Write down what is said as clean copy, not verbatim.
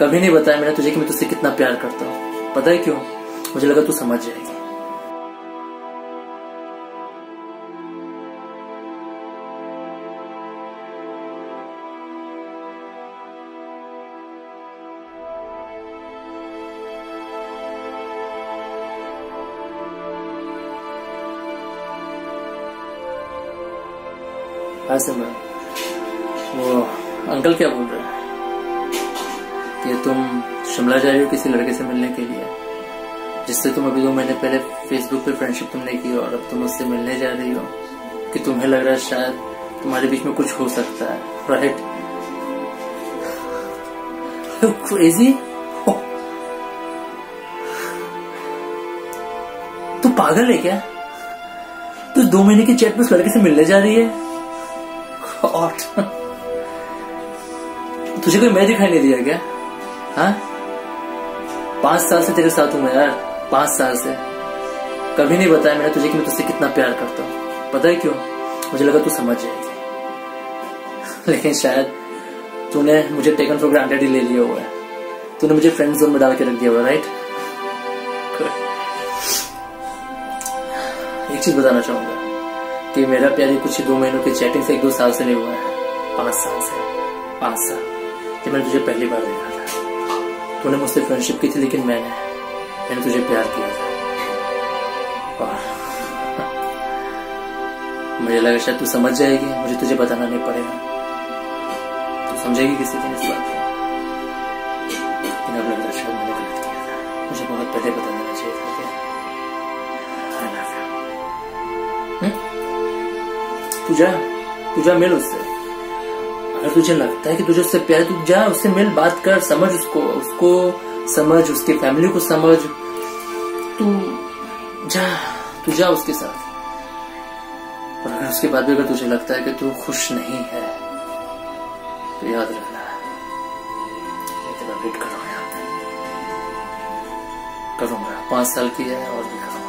कभी नहीं बताया मैंने तुझे कि मैं तुझसे कितना प्यार करता हूँ। पता है क्यों? मुझे लगा तू समझ जाएगी। सिमरन, वो अंकल क्या बोल रहे हैं कि तुम शिमला जा रही हो किसी लड़के से मिलने के लिए जिससे तुम अभी 2 महीने पहले फेसबुक पे फ्रेंडशिप तुमने की, और अब तुम उससे मिलने जा रही हो कि तुम्हें लग रहा है शायद तुम्हारे बीच में कुछ हो सकता है, राइट? क्रेजी, तू पागल है क्या? तू 2 महीने की चैट में उस लड़के से मिलने जा रही है और तुझे कोई मैं दिखाई नहीं दिया क्या? हाँ, 5 साल से तेरे साथ हूं मैं यार, 5 साल से। कभी नहीं बताया मैंने तुझे कि मैं तुझसे कितना प्यार करता हूँ। पता है क्यों? मुझे लगा तू समझ जाएगी, लेकिन शायद तूने मुझे टेकन फॉर ग्रांटेड ही ले लिया हुआ है। तूने मुझे फ्रेंड जोन में डाल के रख दिया हुआ, राइट? एक चीज बताना चाहूंगा कि मेरा प्यार कुछ 2 महीनों की चैटिंग से 1-2 साल से नहीं हुआ है, 5 साल से। 5 साल जब मैंने तुझे पहली बार देखा था, तूने मुझसे फ्रेंडशिप की थी, लेकिन मैंने तुझे प्यार किया था। और मुझे लगा शायद तू समझ जाएगी, मुझे तुझे बताना नहीं पड़ेगा, तू समझेगी किसी दिन इस बात को। अब लग रहा शायद मैंने गलत किया था, मुझे बहुत पहले बता देना चाहिए था। तू जा मिल उससे, अगर तुझे लगता है कि तुझे उससे प्यार है। तू जा उससे मिल, बात कर, समझ उसको समझ, उसकी फैमिली को समझ। तू जा उसके साथ, और अगर उसके बाद भी अगर तुझे लगता है कि तू खुश नहीं है तो याद रखना मैं तेरा वेट करूंगा। 5 साल की है और भी करूंगा।